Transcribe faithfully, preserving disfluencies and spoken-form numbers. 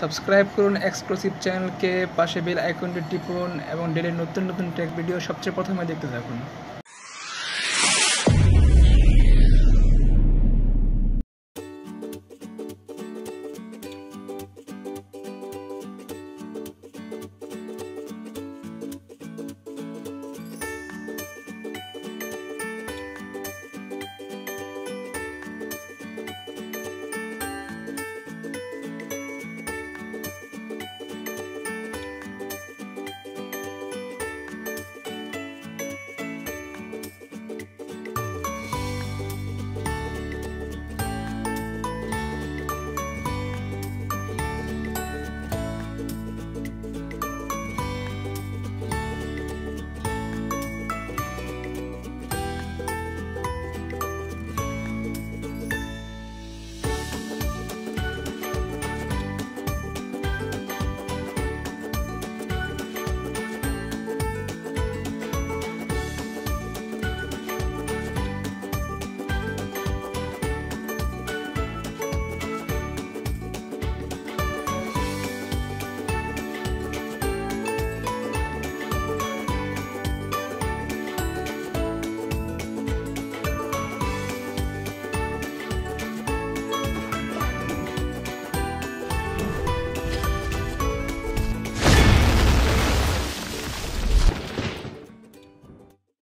Subscribe করুন exclusive চ্যানেলকে, পাশে বেল আইকনটি টিপুন এবং ডেইলি নতুন নতুন টেক ভিডিও সবচেয়ে প্রথমে দেখতে থাকুন।